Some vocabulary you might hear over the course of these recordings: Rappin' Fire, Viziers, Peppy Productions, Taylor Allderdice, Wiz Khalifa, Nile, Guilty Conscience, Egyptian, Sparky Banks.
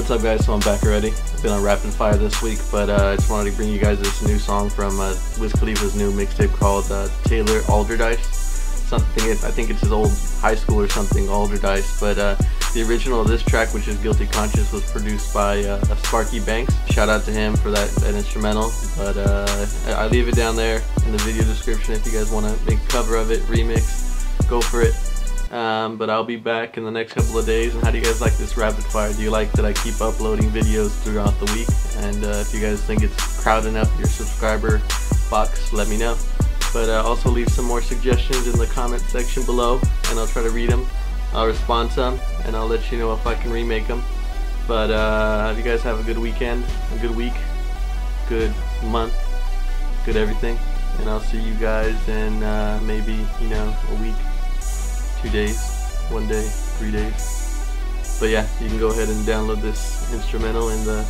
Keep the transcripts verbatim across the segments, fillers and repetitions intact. what's up guys, so I'm back already. I've been on Rappin' Fire this week, but uh, I just wanted to bring you guys this new song from uh, Wiz Khalifa's new mixtape called uh, Taylor Allderdice. Something, I think it's his old high school or something, Allderdice, but uh, the original of this track, which is Guilty Conscience, was produced by uh, Sparky Banks. Shout out to him for that, that instrumental, but uh, I, I leave it down there in the video description if you guys want to make a cover of it, remix, go for it. Um, but I'll be back in the next couple of days. And how do you guys like this rapid fire? Do you like that I keep uploading videos throughout the week? And uh, if you guys think it's crowding up your subscriber box, let me know. But uh, also leave some more suggestions in the comment section below, and I'll try to read them. I'll respond to them, and I'll let you know if I can remake them. But uh, you guys have a good weekend, a good week, good month, good everything. And I'll see you guys in uh, maybe, you know, a week. Two days, one day, three days. But yeah, you can go ahead and download this instrumental in the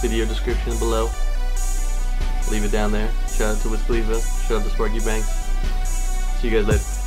video description below. Leave it down there. Shout out to Wiz Khalifa. Shout out to Sparky Banks. See you guys later.